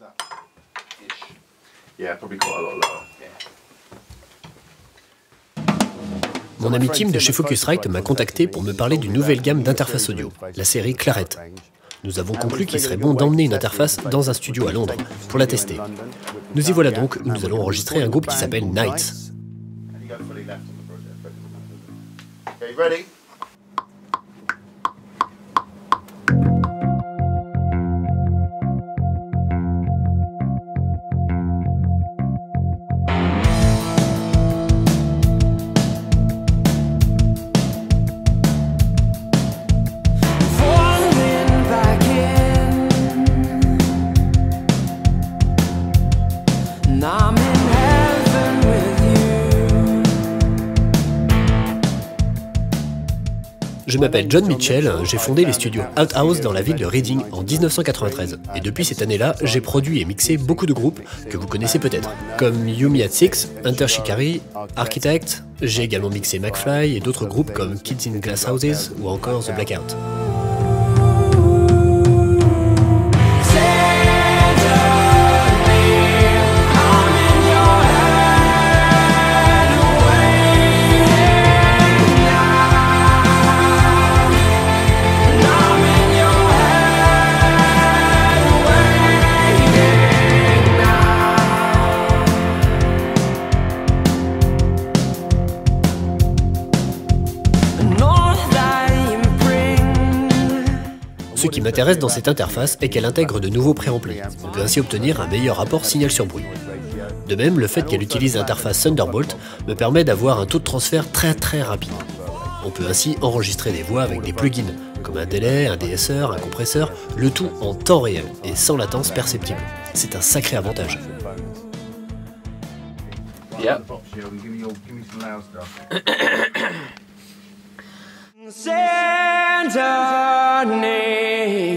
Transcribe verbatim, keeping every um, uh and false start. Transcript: like that. Ish. Yeah, probably quite a lot lower. Yeah. Mon ami Tim de chez Focusrite m'a contacté pour me parler d'une nouvelle gamme d'interfaces audio, la série CLARETT. Nous avons conclu qu'il serait bon d'emmener une interface dans un studio à Londres pour la tester. Nous y voilà donc, nous allons enregistrer un groupe qui s'appelle Knights. Je m'appelle John Mitchell, j'ai fondé les studios Outhouse dans la ville de Reading en mille neuf cent quatre-vingt-treize. Et depuis cette année-là, j'ai produit et mixé beaucoup de groupes que vous connaissez peut-être, comme You Me at Six, Enter Shikari, Architect. J'ai également mixé McFly et d'autres groupes comme Kids in Glass Houses ou encore The Blackout. Ce qui m'intéresse dans cette interface est qu'elle intègre de nouveaux préamplis. On peut ainsi obtenir un meilleur rapport signal sur bruit. De même, le fait qu'elle utilise l'interface Thunderbolt me permet d'avoir un taux de transfert très très rapide. On peut ainsi enregistrer des voix avec des plugins, comme un délai, un D S R, un compresseur, le tout en temps réel et sans latence perceptible. C'est un sacré avantage. Yeah. Send a name.